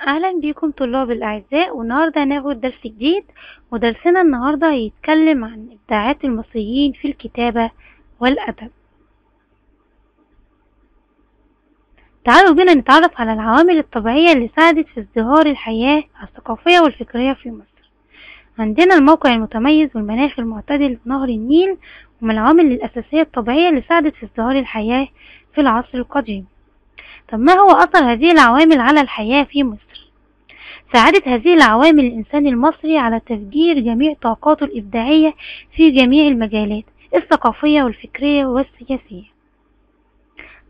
اهلا بيكم طلاب الاعزاء، والنهارده هناخد درس جديد. ودرسنا النهارده هيتكلم عن ابداعات المصريين في الكتابه والادب. تعالوا بينا نتعرف على العوامل الطبيعيه اللي ساعدت في ازدهار الحياه الثقافيه والفكريه في مصر. عندنا الموقع المتميز والمناخ المعتدل ونهر النيل ومن العوامل الاساسيه الطبيعيه اللي ساعدت في ازدهار الحياه في العصر القديم. طب ما هو أثر هذه العوامل على الحياة في مصر؟ ساعدت هذه العوامل الإنسان المصري على تفجير جميع طاقاته الإبداعية في جميع المجالات الثقافية والفكرية والسياسية.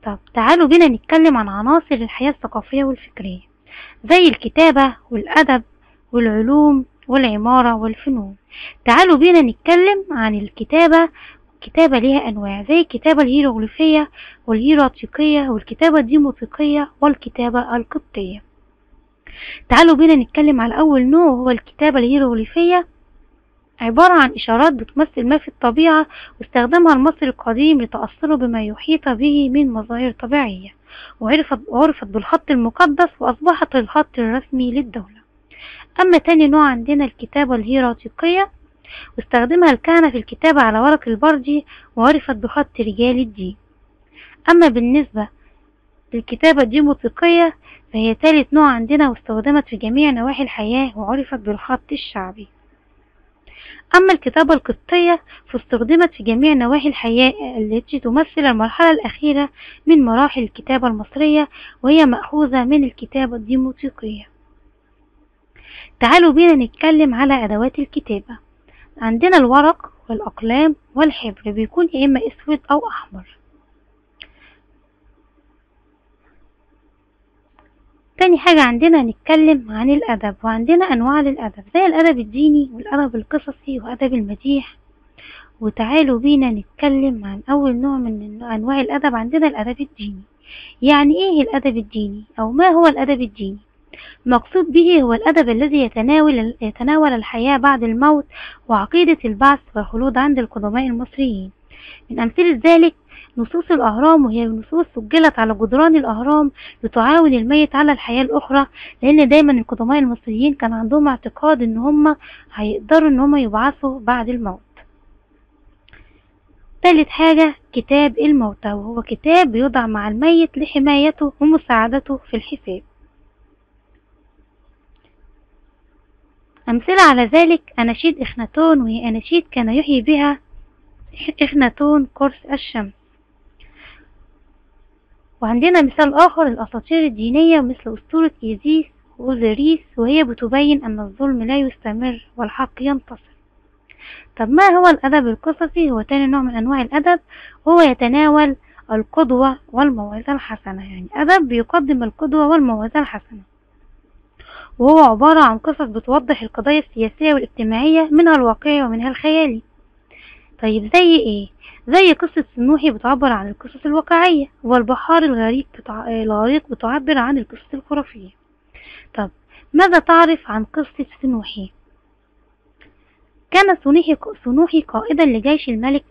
طب تعالوا بينا نتكلم عن عناصر الحياة الثقافية والفكرية زي الكتابة والأدب والعلوم والعمارة والفنون. تعالوا بينا نتكلم عن الكتابة. الكتابة ليها أنواع زي الكتابة الهيروغليفية والهيراتيقية والكتابة الديموثيقية والكتابة القبطية. تعالوا بينا نتكلم على أول نوع، وهو الكتابة الهيروغليفية، عبارة عن إشارات بتمثل ما في الطبيعة واستخدمها المصري القديم لتأثره بما يحيط به من مظاهر طبيعية، وعرفت بالخط المقدس وأصبحت الخط الرسمي للدولة. أما تاني نوع عندنا الكتابة الهيراتيقية، واستخدمها الكهنة في الكتابة على ورق البردي وعرفت بخط رجال الدين. أما بالنسبة للكتابة الديموثيقية فهي ثالث نوع عندنا، واستخدمت في جميع نواحي الحياة وعرفت بالخط الشعبي. أما الكتابة القبطية فاستخدمت في جميع نواحي الحياة التي تمثل المرحلة الأخيرة من مراحل الكتابة المصرية، وهي مأخوذة من الكتابة الديموثيقية. تعالوا بينا نتكلم على أدوات الكتابة. عندنا الورق والأقلام والحبر، بيكون يا إما أسود أو أحمر. تاني حاجة عندنا هنتكلم عن الأدب، وعندنا أنواع للأدب زي الأدب الديني والأدب القصصي وأدب المديح. وتعالوا بينا نتكلم عن أول نوع من أنواع الأدب، عندنا الأدب الديني. يعني إيه الأدب الديني أو ما هو الأدب الديني؟ المقصود به هو الأدب الذي يتناول الحياة بعد الموت وعقيدة البعث والخلود عند القدماء المصريين. من أمثلة ذلك نصوص الأهرام، وهي نصوص سجلت على جدران الأهرام لتعاون الميت على الحياة الأخرى، لأن دايما القدماء المصريين كان عندهم اعتقاد إن هم هيقدروا إن هم يبعثوا بعد الموت. ثالث حاجة كتاب الموتى، وهو كتاب بيوضع مع الميت لحمايته ومساعدته في الحساب. أمثلة على ذلك أناشيد إخناتون، وهي أناشيد كان يحيي بها إخناتون قرص الشمس. وعندنا مثال آخر الأساطير الدينية مثل أسطورة إيزيس وأوزيريس، وهي بتبين أن الظلم لا يستمر والحق ينتصر. طب ما هو الأدب القصصي؟ هو تاني نوع من أنواع الأدب، وهو يتناول القدوة والموعظة الحسنة، يعني أدب بيقدم القدوة والموعظة الحسنة، وهو عبارة عن قصص بتوضح القضايا السياسية والاجتماعية منها الواقعي ومنها الخيالي. طيب زي ايه؟ زي قصة سنوحي بتعبر عن القصص الواقعية، والبحار الغريق بتعبر عن القصص الخرافية. طب ماذا تعرف عن قصة سنوحي؟ كان سنوحي قائدا لجيش الملك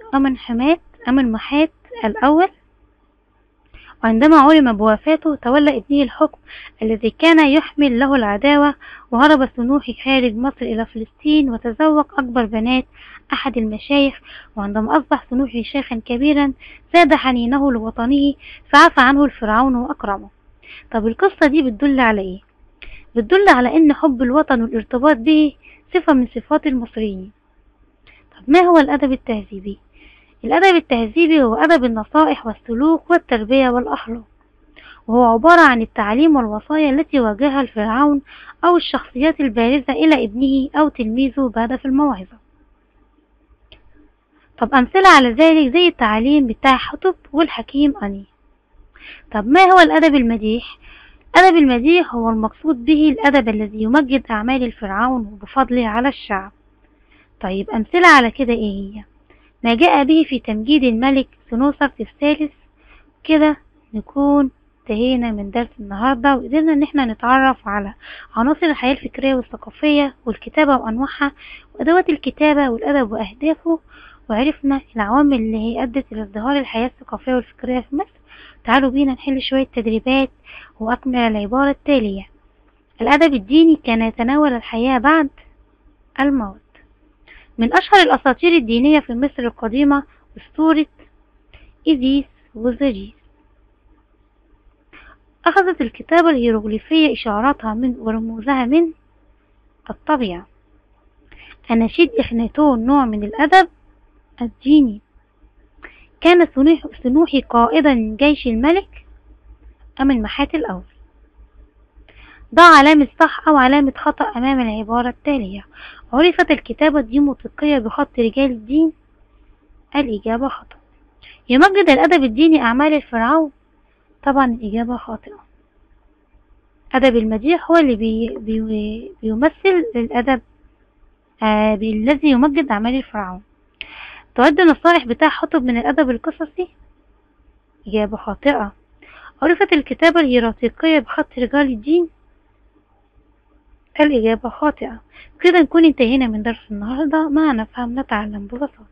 أمنمحات الأول، وعندما علم بوفاته تولى ابنه الحكم الذي كان يحمل له العداوة، وهرب سنوحي خارج مصر إلى فلسطين وتزوج أكبر بنات أحد المشايخ. وعندما أصبح سنوحي شيخا كبيرا زاد حنينه لوطنه فعفى عنه الفرعون وأكرمه. طب القصة دي بتدل على إيه؟ بتدل على إن حب الوطن والارتباط به صفة من صفات المصريين. طب ما هو الأدب التهذيبي؟ الأدب التهذيبي هو أدب النصائح والسلوك والتربية والأخلاق، وهو عبارة عن التعليم والوصايا التي واجهها الفرعون أو الشخصيات البارزة إلى ابنه أو تلميذه بهدف الموعظة. طب أمثلة على ذلك زي التعليم بتاع حطب والحكيم أني. طب ما هو الأدب المديح؟ الأدب المديح هو المقصود به الأدب الذي يمجد أعمال الفرعون وبفضله على الشعب. طيب أمثلة على كده إيه هي؟ ما جاء به في تمجيد الملك سنوسرت الثالث. كده نكون انتهينا من درس النهارده، وقدرنا ان احنا نتعرف على عناصر الحياه الفكريه والثقافيه والكتابه وانواعها وادوات الكتابه والادب واهدافه، وعرفنا العوامل اللي هي ادت الى ازدهار الحياه الثقافيه والفكريه في مصر. تعالوا بينا نحل شويه تدريبات واكمل العباره التاليه. الأدب الديني كان يتناول الحياة بعد الموت. من أشهر الأساطير الدينية في مصر القديمة أسطورة إيزيس وزريس. أخذت الكتابة الهيروغليفية إشاراتها ورموزها من الطبيعة. أناشيد إخناتون نوع من الأدب الديني. كان سنوحي قائدا من جيش الملك أمنمحات الأول. ضع علامة صح أو علامة خطأ أمام العبارة التالية. عرفت الكتابة الديمقراطية بخط رجال الدين. الإجابة خطأ. يمجد الأدب الديني أعمال الفرعون. طبعا الإجابة خاطئة. أدب المديح هو اللي بيمثل الأدب الذي يمجد أعمال الفرعون. تعد النصائح بتاع حطب من الأدب القصصي. إجابة خاطئة. عرفت الكتابة الهيروغليفية بخط رجال الدين. الإجابة خاطئة. كده نكون انتهينا من درس النهاردة مع نفهم نتعلم ببساطة.